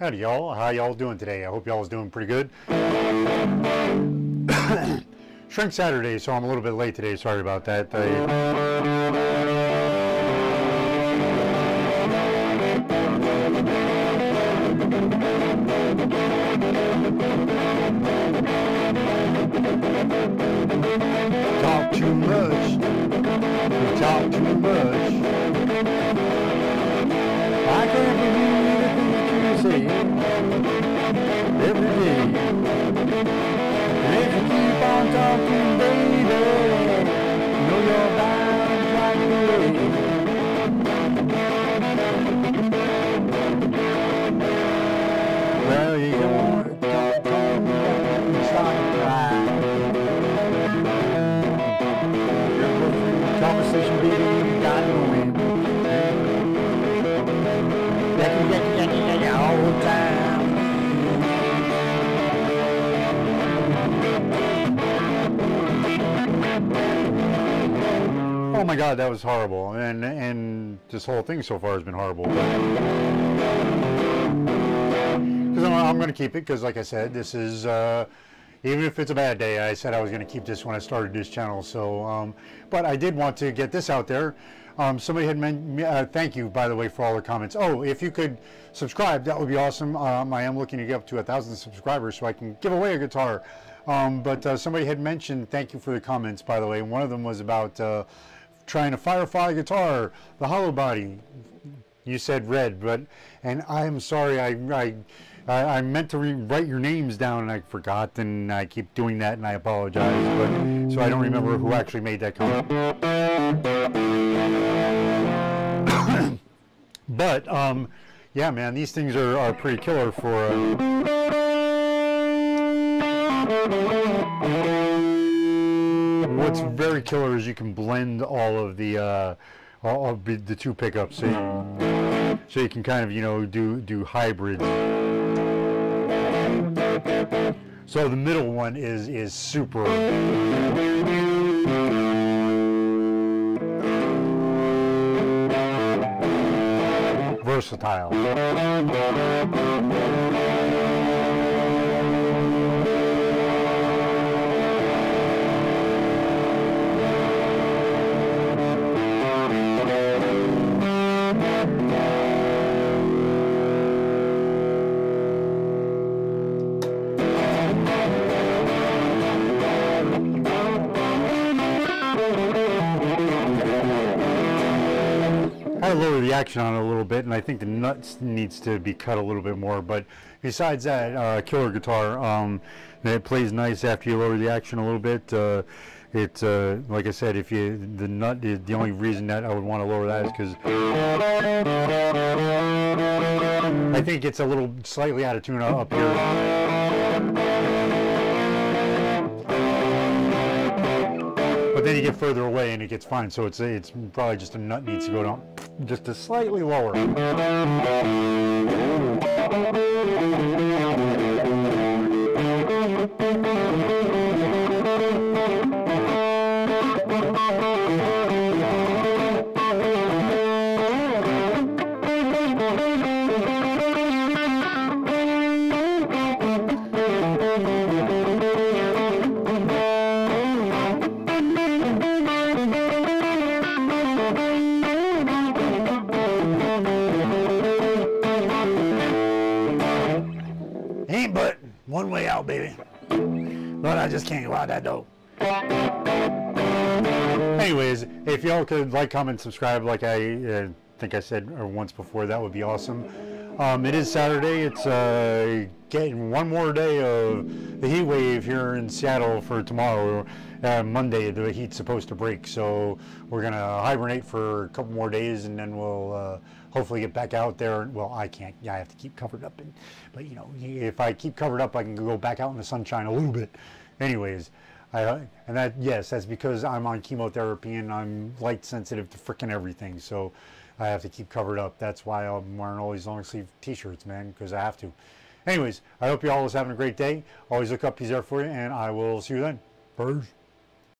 Howdy y'all, how y'all doing today? I hope y'all is doing pretty good. Shrimp Saturday, so I'm a little bit late today, sorry about that. Talk too much, you talk too much. I can't believe every day, and if you keep on talking, baby, know you're bound right away. Well, you don't talk on, you start to cry. You're going through conversation, baby, you got no end. All time. Oh my God, that was horrible, and this whole thing so far has been horrible. Because I'm going to keep it, because like I said, this is even if it's a bad day, I said I was going to keep this when I started this channel. So, but I did want to get this out there. Somebody had mentioned, thank you, by the way, for all the comments. Oh, if you could subscribe, that would be awesome. I am looking to get up to 1,000 subscribers so I can give away a guitar. But somebody had mentioned, thank you for the comments, by the way. One of them was about trying a Firefly guitar, the hollow body. You said red, but, and I'm sorry, I meant to write your names down and I forgot, and I keep doing that and I apologize, but so I don't remember who actually made that comment. But yeah, man, these things are pretty killer for what's very killer is you can blend all of the two pickups, so you can kind of, you know, do hybrids. So the middle one is super. Versatile. Lower the action on it a little bit, and I think the nuts needs to be cut a little bit more, but besides that, killer guitar, it plays nice after you lower the action a little bit. Like I said, if you, the nut is the only reason that I would want to lower that is because I think it's a little slightly out of tune up here. Then you get further away and it gets fine, so it's probably just a nut needs to go down just a slightly lower. One way out, baby. Lord, I just can't go out that door. Anyways, if y'all could like, comment, subscribe, like I think I said or once before, that would be awesome. It is Saturday. It's getting one more day of the heat wave here in Seattle for tomorrow. Monday, the heat's supposed to break, so we're going to hibernate for a couple more days, and then we'll hopefully get back out there. Well, I can't. Yeah, I have to keep covered up. But, you know, if I keep covered up, I can go back out in the sunshine a little bit. Anyways, and that, yes, that's because I'm on chemotherapy, and I'm light sensitive to frickin' everything, so I have to keep covered up. That's why I'm wearing all these long sleeve t-shirts, man, because I have to. Anyways, I hope you all is having a great day. Always look up, he's there for you, and I will see you then. Peace.